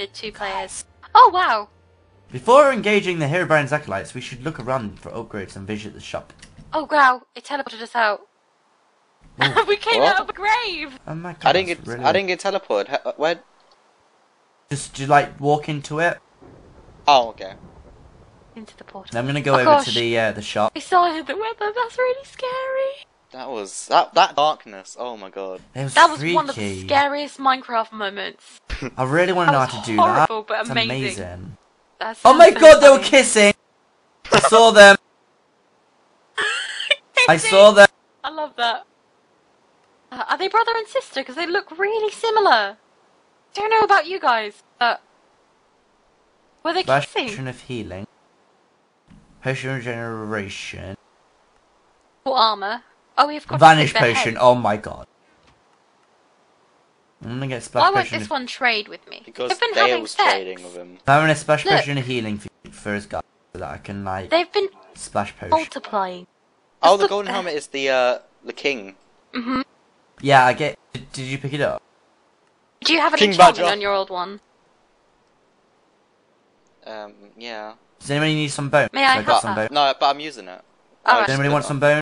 for 2 players. Oh wow! Before engaging the Herobrine's acolytes, we should look around for upgrades and visit the shop. Oh wow! It teleported us out. We came out of a grave. Oh my god! I didn't get teleported. Where? Just you like walk into it? Oh okay. Into the portal. Now I'm gonna go over to the shop. We saw the weather. That's really scary. That darkness. Oh my god. That was one of the scariest Minecraft moments. I really want to know how to do that. Horrible, but amazing. Oh my god, they were kissing. I saw them. I saw them. I love that. Are they brother and sister? Because they look really similar. Don't know about you guys, but were they kissing? Potion of Healing. Potion of Regeneration. Or armor. Oh, we've got Vanish Potion, oh my god. I'm gonna get Splash Potion. Why won't this one trade with me? Because they've been having sex. Trading with him. I'm gonna Splash Potion of Healing for his guy so that I can, like, they've been Splash Potion. Multiplying. Oh, the golden helmet is the king. Mm-hmm. Yeah, I get. Did you pick it up? Do you have an enchantment on your old one? Yeah. Does anybody need some bone? May I have some bone? No, but I'm using it. Does anybody want some bone?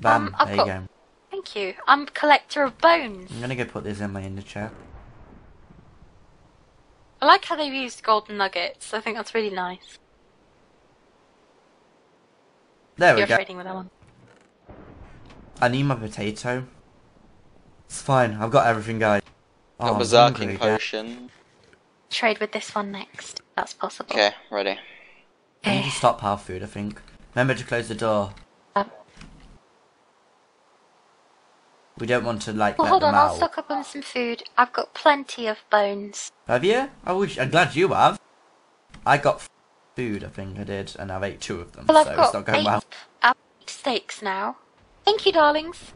Bam, there you go. Thank you. I'm a collector of bones. I'm gonna go put this in my chair. I like how they've used golden nuggets. I think that's really nice. There we go. You're trading with that one. I need my potato. It's fine. I've got everything, guys. Oh, berserking potion. Trade with this one next. That's possible. Okay, ready. I need to stockpile food, I think. Remember to close the door. We don't want to, like, let them out. I'll stock up on some food. I've got plenty of bones. Have you? I'm glad you have. I got food, I think I did, and I've ate 2 of them, well, so it's not going well. I've got 8 steaks now. Thank you, darlings.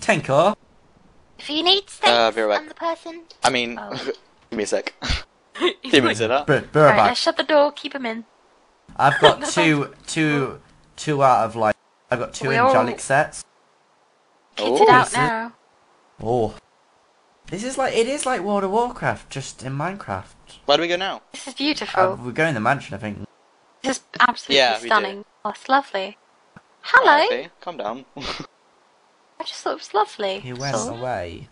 Tenko. If you need steaks, be right back. I'm the person. I mean, give me a sec. Did we say that? Be right back. Shut the door, keep him in. I've got two out of, like, I've got 2 angelic sets. Kitted out now. Oh. This is like, it is like World of Warcraft, just in Minecraft. Where do we go now? This is beautiful. We're going to the mansion, I think. This is absolutely stunning. Oh, it's lovely. Hello! Okay, calm down. I just thought it was lovely. He went away.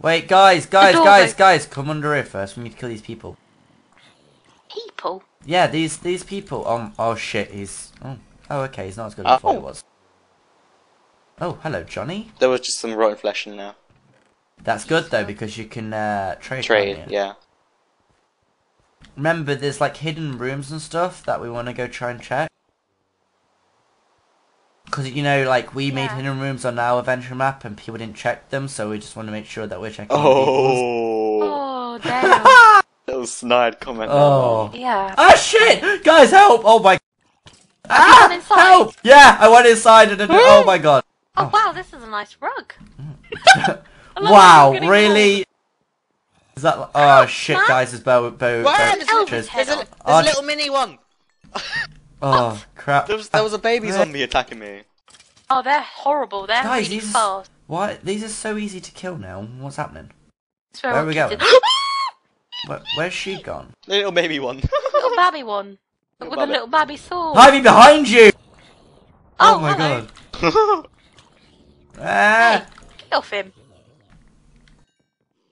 Wait, guys, come under here first. We need to kill these people. People? Yeah, these people. Oh shit, he's... Oh, okay, he's not as good as I thought he was. Oh, hello, Johnny. There was just some rotten flesh in there. That's good, though, because you can trade. Trade, yeah. Remember, there's, like, hidden rooms and stuff that we want to go try and check. Because, you know, like, we made hidden rooms on our adventure map and people didn't check them, so we just want to make sure that we're checking people's. Oh, damn. Little snide comment. Oh. Yeah. Ah, shit! Guys, help! Oh, my... Ah! Help! Yeah, I went inside and... Oh, my God. Oh, wow, this is a nice rug. Wow, really? Is that... Oh, shit, guys, there's a little mini one. Oh, crap. There was a baby zombie attacking me. Oh, they're horrible. They're really fast. What? These are so easy to kill now. What's happening? Where are we going? Where's she gone? The little baby one. Little babby one. With a little babby sword. Hiding behind you! Oh, my God. Hey, get off him.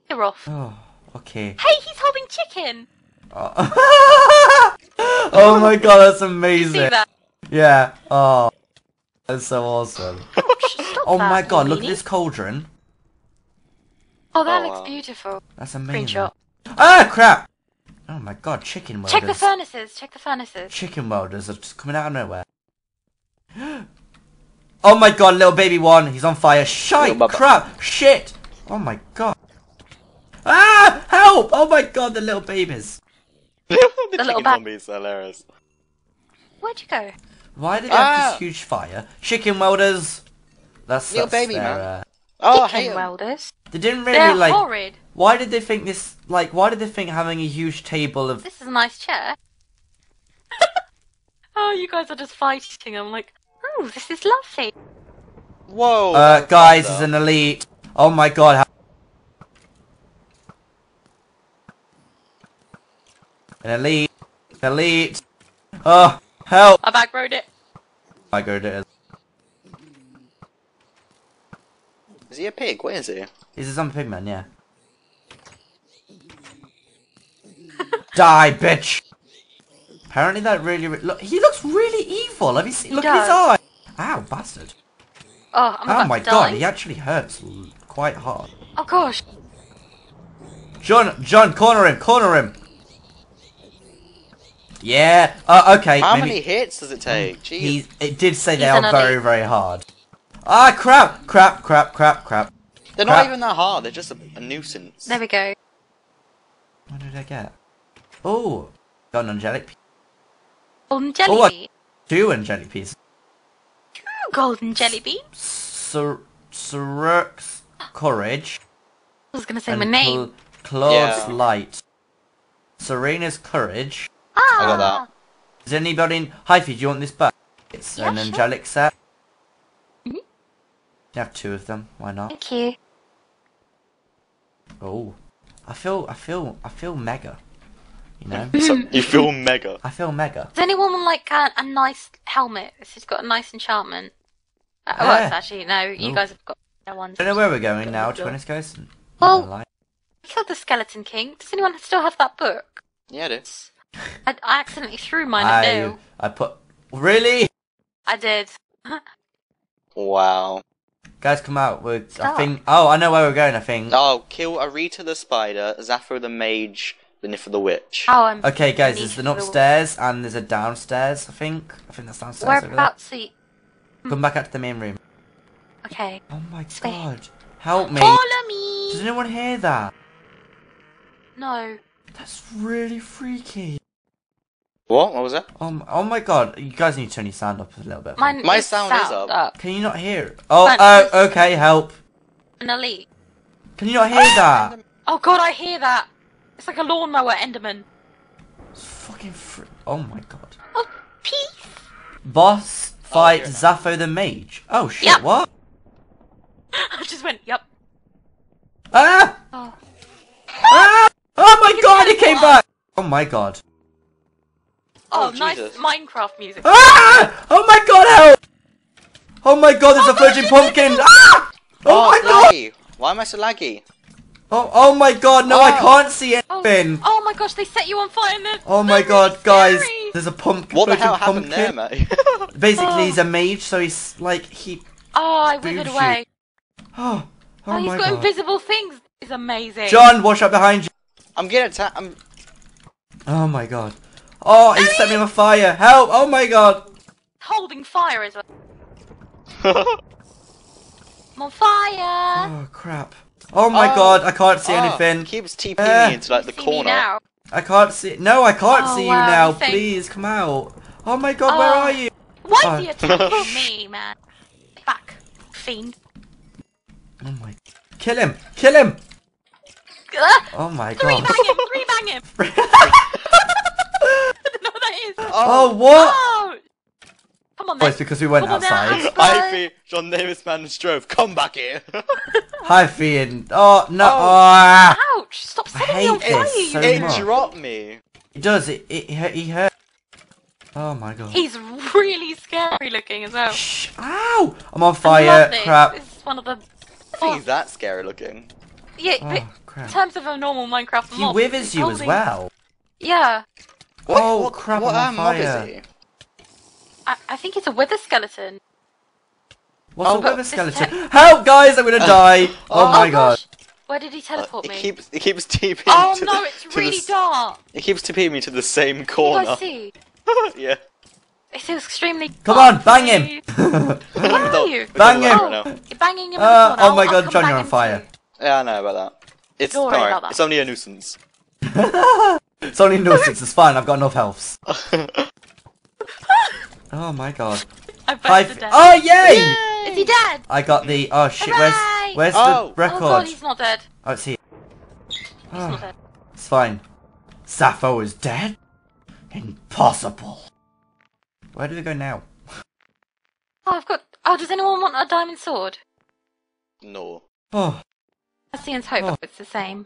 You're off. Oh, okay. Hey, he's holding chicken. Oh, oh my God, that's amazing. You see that? Yeah. Oh, that's so awesome. Oh my God, look at this cauldron. Oh, that looks beautiful. That's amazing. Screenshot. Ah, crap. Oh my God, chicken welders. Check the furnaces. Check the furnaces. Chicken welders are just coming out of nowhere. Oh my God, little baby one, he's on fire. Shite, crap, shit. Oh my God. Ah, help! Oh my God, the little babies. The little zombies are hilarious. Where'd you go? Why did we have this huge fire? Chicken welders. That's little baby their, man. Oh, chicken welders. They didn't really They're like. Horrid. Why did they think this? Like, why did they think having a huge table of? This is a nice chair. Oh, you guys are just fighting. I'm like. Oh, this is lovely. Whoa. Guys, is an elite. Oh my God. An elite. An elite. Oh, help! I back-rode it. I go to it. Is he a pig? What is he? He's a zombie pigman, yeah. Die, bitch! Apparently that really... look, he looks really evil. Have you seen? Look at his eye. Ow, bastard. Oh, I'm about to die. God, he actually hurts quite hard. Oh gosh. John, corner him, corner him. Yeah. Okay. How many hits does it take? Jeez. It did say they are very, very hard. Ah, crap, crap, crap, crap, crap. They're not even that hard. They're just a nuisance. There we go. What did I get? Oh, got an angelic piece. Golden jelly. Oh, two angelic pieces. Two golden jelly beans. Sirurk's courage. I was gonna say my name. Claude's light. Serena's courage. Ah. I got that. Is anybody in Hyphy? Do you want this back? It's an angelic set. Mm-hmm. You have two of them. Why not? Thank you. Oh, I feel mega. You know? You feel mega. I feel mega. Does anyone want like a nice helmet? This has got a nice enchantment. Oh, well, it's actually no. You guys have got no ones. I don't know where we're going now. Twinus goes. Well, we killed the Skeleton King. Does anyone still have that book? Yeah, I do. I accidentally threw mine at Dale. I put really. I did. Wow. Guys, come out. We're I think. Oh, I know where we're going. I think. Oh, kill Arita the Spider, Zafra the Mage. The Nif of the Witch. Oh, I'm okay, guys. There's an upstairs and there's a downstairs. I think that's downstairs. Whereabouts? Come back out to the main room. Okay. Oh my god! Help me! Follow me! Does anyone hear that? No. That's really freaky. What? What was that? Oh my god! You guys need to turn your sound up a little bit. My sound is up. Can you not hear it? Oh, okay. Help. An elite. Can you not hear that? Oh god! I hear that. It's like a lawnmower, Enderman. It's fucking oh my god. Oh, peace. Boss fight Zapho the Mage. Oh shit, yep. What? I just went, yep. Ah! Oh, ah! Oh my god, it came back! Oh my god. Oh, nice Minecraft music. Ah! Oh my god, help! Oh my god, there's a virgin pumpkin! Ah! Oh my god! Why am I so laggy? Oh my god, no, I can't see anything! Oh my gosh, they set you on fire and then... Oh my god, guys, there's a pumpkin. What the hell happened there, mate? Basically, he's a mage, so he's like, he... Oh, I withered away. Oh he's got invisible things. It's amazing. John, watch out behind you. I'm getting attacked. Oh my god. Oh, he set me on fire. Help, oh my god. Holding fire as well. I'm on fire. Oh, crap. Oh my god, I can't see anything. Keeps TPing me into like the corner. Now. I can't see. No, I can't see you now. Please come out. Oh my god, where are you? Why are you attacking me, man? Get back, fiend. Oh my. Kill him! Kill him! Oh my god. Three bang him! I don't know what that is. Oh what? Oh. Come on, it's because we went outside. Hyphy, John Davis Man and Strove, come back here. Hyphy and ouch! Stop setting me on fire. It dropped me. It does. He hurt. Oh my god. He's really scary looking as well. Shh! Ow! I'm on fire. Crap. This is one of the. He's that scary looking. Yeah, but crap. In terms of a normal Minecraft mob, he withers you as well. Yeah. Oh crap! What mob is he? I think it's a wither skeleton. What's a wither skeleton? Help, guys! I'm gonna die! Oh my gosh. God! Where did he teleport me? It keeps TPing. Oh no! It's really dark. It keeps TPing me to the same corner. Can you guys see? Yeah. It's extremely. Come on, bang him! Where are you? Bang him! You're banging him. Oh my god, John, you're on fire. Yeah, I know about that. It's alright. It's only a nuisance. It's only a nuisance. It's fine. I've got enough healths. Oh my god. I burst to death. Oh yay! Is he dead? I got the oh shit, hooray! where's the record? Oh god, he's not dead. Oh see. He's not dead. It's fine. Zapho is dead? Impossible. Where do we go now? Oh does anyone want a diamond sword? No. Oh. That's the end hope it's the same.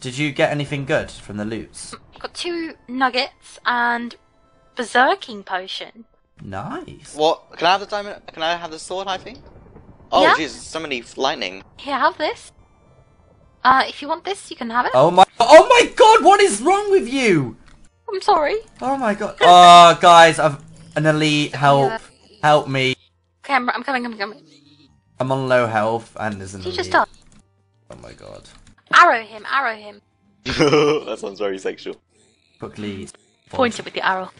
Did you get anything good from the loots? Got 2 nuggets and berserking potion. Nice. What? Can I have the diamond? Can I have the sword? I think. Oh, yeah. Jesus! So many lightning. Here, have this. If you want this, you can have it. Oh my God! What is wrong with you? I'm sorry. Oh my God! Oh, guys, I've an elite. Help! Yeah. Help me. Okay, I'm coming. I'm coming. I'm on low health and there's an elite. He just died. Oh my God. Arrow him! Arrow him! That sounds very sexual. Quickly. Point it with the arrow.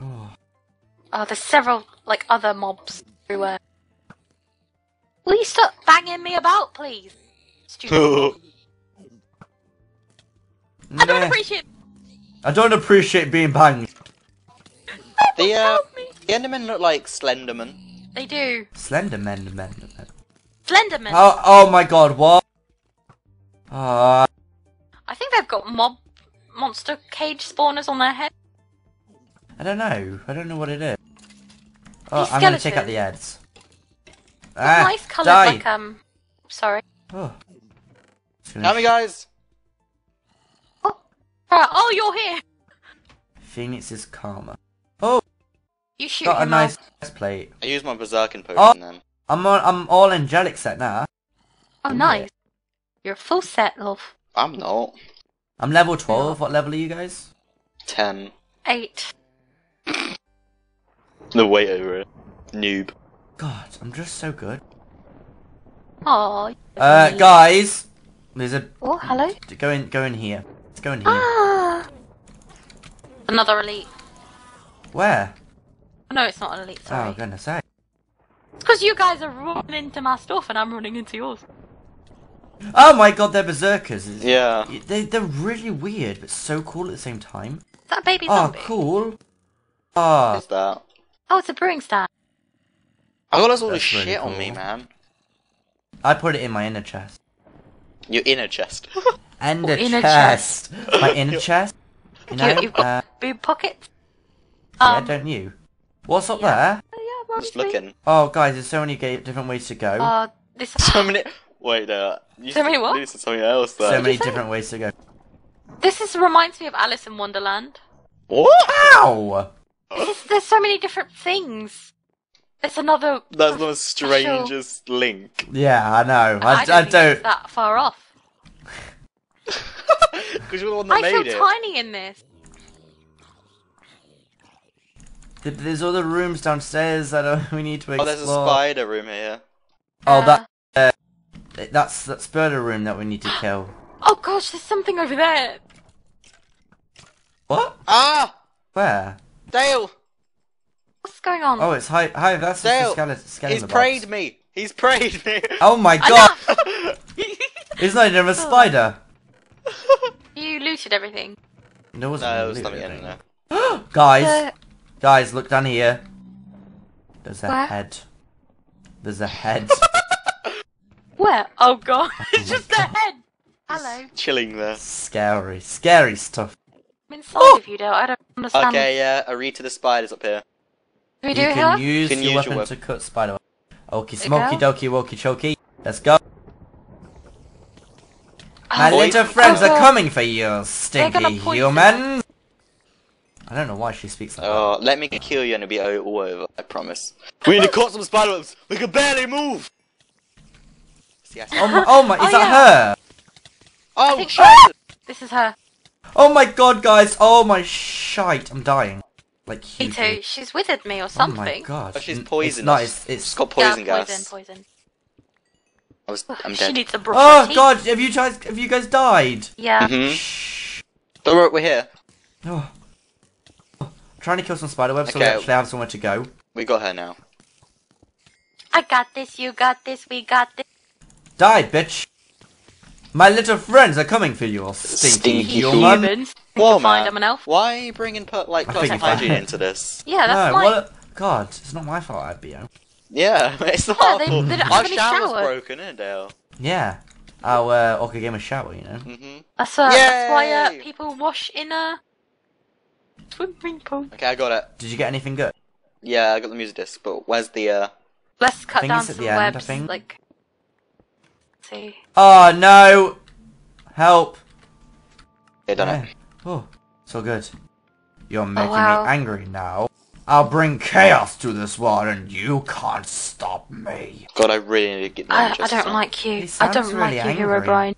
Oh. Oh, there's several, like, other mobs everywhere. Will you stop banging me about, please? Stupid. I don't appreciate. I don't appreciate being banged. The Endermen look like Slendermen. They do. Slendermen. Oh my God! What? I think they've got monster cage spawners on their head. I don't know. I don't know what it is. Oh, I'm gonna check out the ads. Ah, nice colours, like sorry. Oh. Help me, guys. Oh, you're here. Phoenix's karma. Oh. You shoot. Got a nice plate. I use my berserking potion then. I'm all angelic set now. Oh, nice. You're a full set, love. I'm not. I'm level 12. What level are you guys? 10. 8. No, wait over it. Noob. God, I'm just so good. Aww. Guys! There's a... Oh, hello? Go in here. Let's go in here. Ah! Another elite. Where? No, it's not an elite, sorry. Oh, goodness sake. It's because you guys are running into my stuff and I'm running into yours. Oh my God, they're berserkers. Yeah. They're really weird, but so cool at the same time. Is that a baby zombie? Oh, cool. Ah. What's that? Oh, it's a brewing stand. I got all this shit really cool on me, man. I put it in my inner chest. Your inner chest? My inner chest? You know, you've got boob pockets. Yeah, don't you? What's up there? Yeah, just looking. Oh, guys, there's so many different ways to go. So many... Wait, you so many what? Something else there. So many different ways to go. This reminds me of Alice in Wonderland. What? Ow! There's so many different things. It's another. That's the strangest link. Yeah, I know. I don't think it's that far off. Because you're the one that made it. I feel tiny in this. There's other rooms downstairs that we need to explore. Oh, there's a spider room here. Oh, that's that spider room that we need to kill. Oh gosh, there's something over there. What? Ah! Where? Dale! What's going on? Oh, it's hi. That's Dale. He's prayed me. He's prayed me. Oh my God! Isn't there a spider? You looted everything. No, it was not the end. Guys, look down here. There's a head. There's a head. Where? Oh God! It's just a head. Hello. It's chilling there. Scary, scary stuff. I'm inside of you, Dale. I don't understand. Okay, yeah. I read to the spiders up here. You can use your weapon to cut spider. Okie smoky dokie wokie choky. Let's go. My little friends are coming for you, stinky humans. I don't know why she speaks like that. Oh, let me kill you and it'll be all over. I promise. We need to cut some spiderwebs. We can barely move. Oh my! Is that her? Oh shit! This is her. Oh my God, guys! Oh my shite! I'm dying. Like me too. She's withered me or something. Oh my God! Oh, she's poisonous. No, it's got poison gas. Poison. I'm dead. She needs a brush. Oh God! Have you guys died? Yeah. Mm-hmm. Shh. Don't worry, we're here. Oh. I'm trying to kill some spiderwebs so we actually have somewhere to go. We got her now. I got this. You got this. We got this. Die, bitch! My little friends are coming for you, stinky humans. Well, man, why are you bringing personal hygiene into this? Yeah, that's fine. Well, God, it's not my fault, IBO. Yeah, it's not our fault. Our shower's broken, isn't it, Dale? Yeah, our Orca Gamer shower, you know. Mm-hmm. That's why people wash in a swimming pool. Okay, I got it. Did you get anything good? Yeah, I got the music disc, but where's the... Let's cut down some webs, like... too. Oh no! Help! Yeah, done it. Oh, it's all good. You're making me angry now. I'll bring chaos to this world and you can't stop me. God, I really need to get that. I don't like you. I don't like you, Herobrine.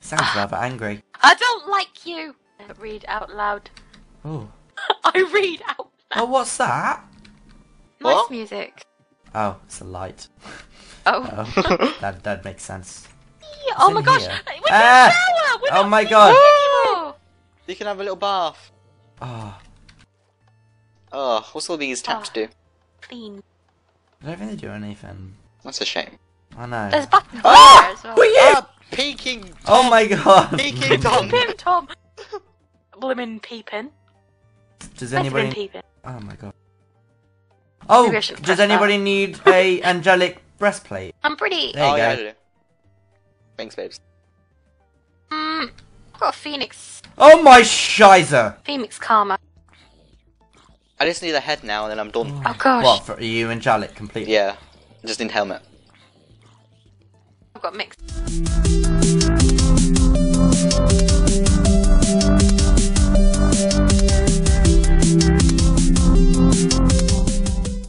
Sounds rather angry. I don't like you! Read out loud. Oh. I read out loud. Oh, what's that? Nice music. Oh, it's a light. Oh. That makes sense. Yeah, oh my gosh! We're in the shower! We're oh my god! Anymore. You can have a little bath. Oh. Oh, what's all these taps do? Clean. I don't think they do anything. That's a shame. I know. There's buttons there as well. Peeking Tom. Oh my god! Peeking Tom! Peeping Tom! Blimmin' peeping. Does anybody... peeping. Oh my god. Oh! Does anybody need a angelic breastplate? I'm pretty... There you go. Yeah, I do. Thanks, babes. I've got a phoenix. Oh my shizer! Phoenix karma. I just need a head now and then I'm done. Oh gosh. What, for you angelic completely? Yeah. I just need a helmet. I've got mixed.